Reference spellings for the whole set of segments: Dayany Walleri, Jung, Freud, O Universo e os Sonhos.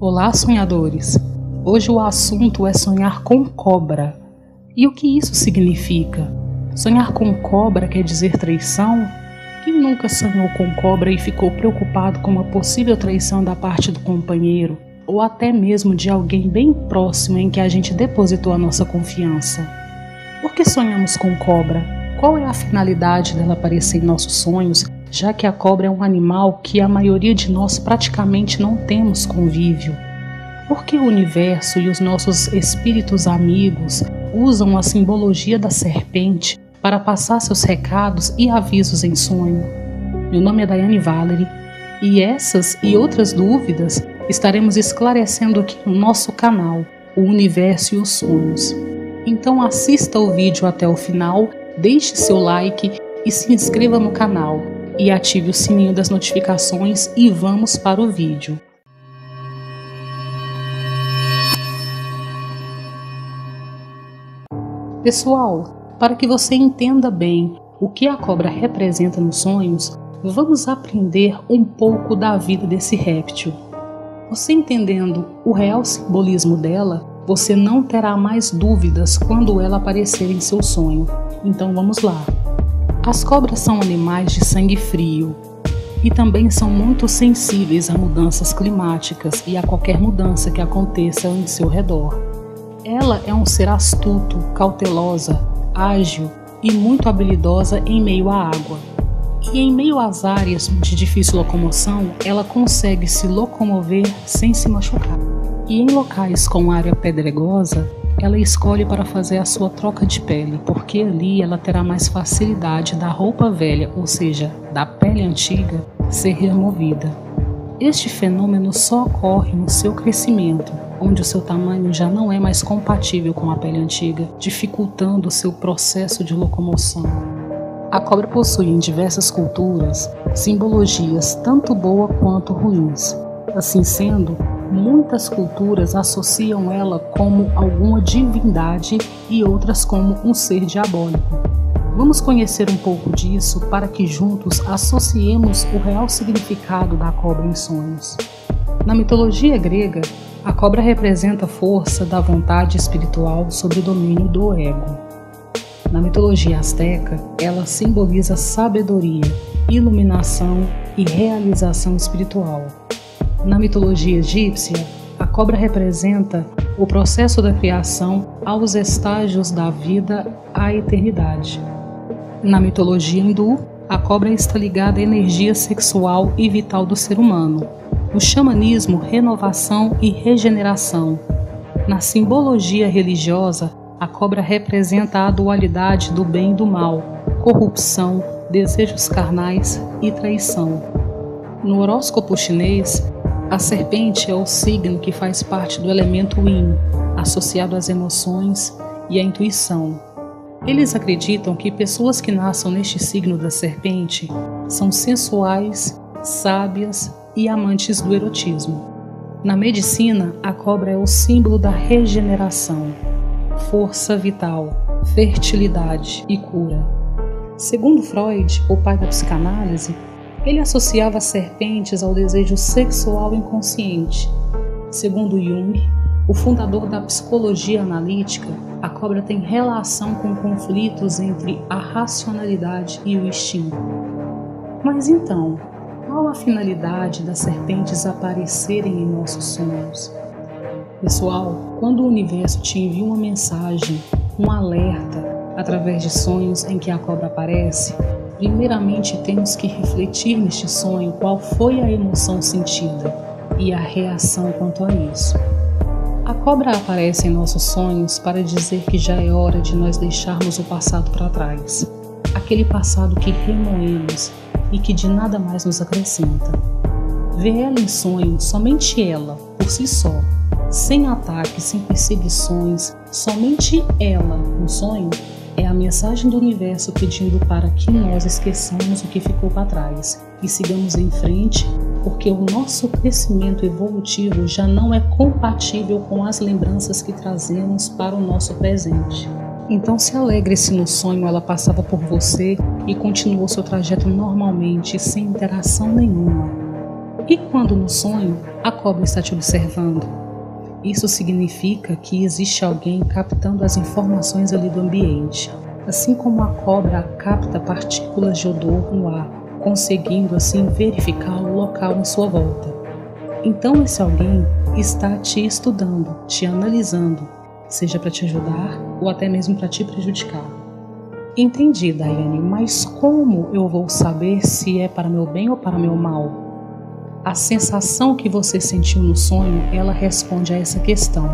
Olá, sonhadores! Hoje o assunto é sonhar com cobra. E o que isso significa? Sonhar com cobra quer dizer traição? Quem nunca sonhou com cobra e ficou preocupado com uma possível traição da parte do companheiro, ou até mesmo de alguém bem próximo em que a gente depositou a nossa confiança? Por que sonhamos com cobra? Qual é a finalidade dela aparecer em nossos sonhos, já que a cobra é um animal que a maioria de nós praticamente não temos convívio? Por que o universo e os nossos espíritos amigos usam a simbologia da serpente para passar seus recados e avisos em sonho? Meu nome é Dayany Walleri e essas e outras dúvidas estaremos esclarecendo aqui no nosso canal, O Universo e os Sonhos. Então assista o vídeo até o final, deixe seu like e se inscreva no canal. E ative o sininho das notificações e vamos para o vídeo. Pessoal, para que você entenda bem o que a cobra representa nos sonhos, vamos aprender um pouco da vida desse réptil. Você entendendo o real simbolismo dela, você não terá mais dúvidas quando ela aparecer em seu sonho. Então vamos lá. As cobras são animais de sangue frio e também são muito sensíveis a mudanças climáticas e a qualquer mudança que aconteça em seu redor. Ela é um ser astuto, cautelosa, ágil e muito habilidosa em meio à água. E em meio às áreas de difícil locomoção, ela consegue se locomover sem se machucar. E em locais com área pedregosa, ela escolhe para fazer a sua troca de pele, porque ali ela terá mais facilidade da roupa velha, ou seja, da pele antiga, ser removida. Este fenômeno só ocorre no seu crescimento, onde o seu tamanho já não é mais compatível com a pele antiga, dificultando o seu processo de locomoção. A cobra possui em diversas culturas simbologias tanto boas quanto ruins. Assim sendo, muitas culturas associam ela como alguma divindade e outras como um ser diabólico. Vamos conhecer um pouco disso para que juntos associemos o real significado da cobra em sonhos. Na mitologia grega, a cobra representa a força da vontade espiritual sobre o domínio do ego. Na mitologia asteca, ela simboliza sabedoria, iluminação e realização espiritual. Na mitologia egípcia, a cobra representa o processo da criação aos estágios da vida à eternidade. Na mitologia hindu, a cobra está ligada à energia sexual e vital do ser humano. No xamanismo, renovação e regeneração. Na simbologia religiosa, a cobra representa a dualidade do bem e do mal, corrupção, desejos carnais e traição. No horóscopo chinês, a serpente é o signo que faz parte do elemento Yin, associado às emoções e à intuição. Eles acreditam que pessoas que nasçam neste signo da serpente são sensuais, sábias e amantes do erotismo. Na medicina, a cobra é o símbolo da regeneração, força vital, fertilidade e cura. Segundo Freud, o pai da psicanálise, ele associava serpentes ao desejo sexual inconsciente. Segundo Jung, o fundador da psicologia analítica, a cobra tem relação com conflitos entre a racionalidade e o instinto. Mas então, qual a finalidade das serpentes aparecerem em nossos sonhos? Pessoal, quando o universo te envia uma mensagem, um alerta, através de sonhos em que a cobra aparece, primeiramente, temos que refletir neste sonho qual foi a emoção sentida e a reação quanto a isso. A cobra aparece em nossos sonhos para dizer que já é hora de nós deixarmos o passado para trás, aquele passado que remoemos e que de nada mais nos acrescenta. Ver ela em sonho, somente ela, por si só, sem ataques, sem perseguições, somente ela no sonho, é a mensagem do universo pedindo para que nós esqueçamos o que ficou para trás e sigamos em frente, porque o nosso crescimento evolutivo já não é compatível com as lembranças que trazemos para o nosso presente. Então se alegre se no sonho ela passava por você e continuou seu trajeto normalmente, sem interação nenhuma. E quando no sonho a cobra está te observando? Isso significa que existe alguém captando as informações ali do ambiente, assim como a cobra capta partículas de odor no ar, conseguindo assim verificar o local em sua volta. Então esse alguém está te estudando, te analisando, seja para te ajudar ou até mesmo para te prejudicar. Entendi, Dayany, mas como eu vou saber se é para meu bem ou para meu mal? A sensação que você sentiu no sonho, ela responde a essa questão.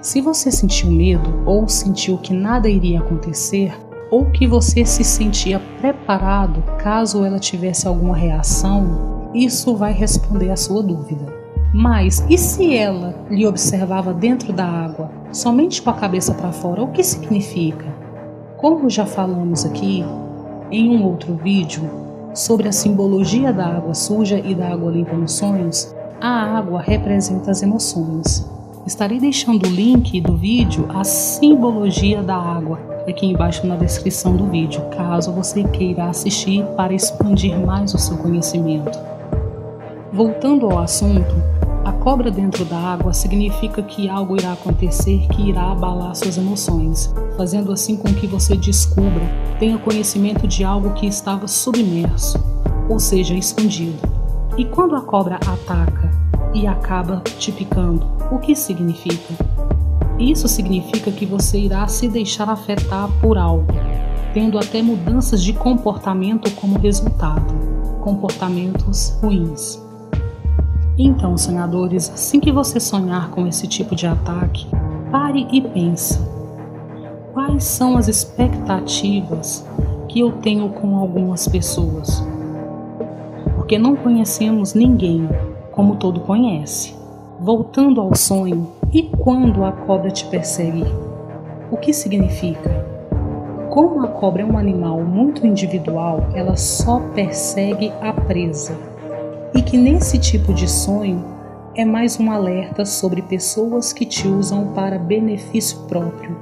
Se você sentiu medo ou sentiu que nada iria acontecer, ou que você se sentia preparado caso ela tivesse alguma reação, isso vai responder à sua dúvida. Mas e se ela lhe observava dentro da água, somente com a cabeça para fora, o que significa? Como já falamos aqui em um outro vídeo sobre a simbologia da água suja e da água limpa nos sonhos, a água representa as emoções. Estarei deixando o link do vídeo, a simbologia da água, aqui embaixo na descrição do vídeo, caso você queira assistir para expandir mais o seu conhecimento. Voltando ao assunto, a cobra dentro da água significa que algo irá acontecer que irá abalar suas emoções, fazendo assim com que você descubra, tenha conhecimento de algo que estava submerso, ou seja, escondido. E quando a cobra ataca e acaba te picando, o que significa? Isso significa que você irá se deixar afetar por algo, tendo até mudanças de comportamento como resultado, comportamentos ruins. Então, sonhadores, assim que você sonhar com esse tipo de ataque, pare e pense: quais são as expectativas que eu tenho com algumas pessoas? Porque não conhecemos ninguém como todo conhece. Voltando ao sonho, e quando a cobra te persegue? O que significa? Como a cobra é um animal muito individual, ela só persegue a presa. E que nesse tipo de sonho é mais um alerta sobre pessoas que te usam para benefício próprio.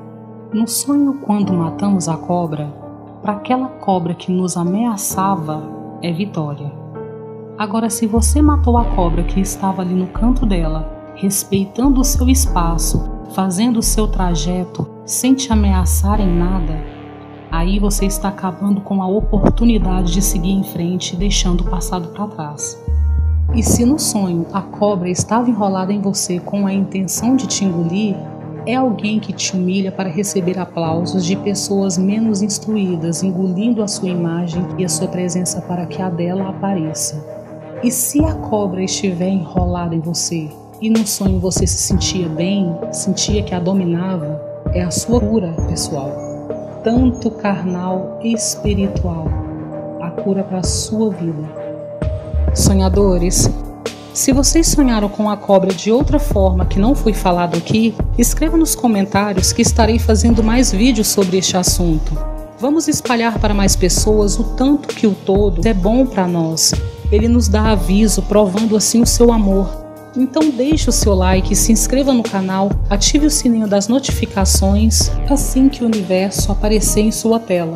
No sonho, quando matamos a cobra, para aquela cobra que nos ameaçava, é vitória. Agora, se você matou a cobra que estava ali no canto dela, respeitando o seu espaço, fazendo o seu trajeto, sem te ameaçar em nada, aí você está acabando com a oportunidade de seguir em frente, deixando o passado para trás. E se no sonho a cobra estava enrolada em você com a intenção de te engolir, é alguém que te humilha para receber aplausos de pessoas menos instruídas, engolindo a sua imagem e a sua presença para que a dela apareça. E se a cobra estiver enrolada em você, e no sonho você se sentia bem, sentia que a dominava, é a sua cura pessoal, tanto carnal e espiritual, a cura para a sua vida. Sonhadores, se vocês sonharam com a cobra de outra forma que não foi falado aqui, escreva nos comentários que estarei fazendo mais vídeos sobre este assunto. Vamos espalhar para mais pessoas o tanto que o todo é bom para nós. Ele nos dá aviso, provando assim o seu amor. Então deixe o seu like, se inscreva no canal, ative o sininho das notificações assim que o universo aparecer em sua tela.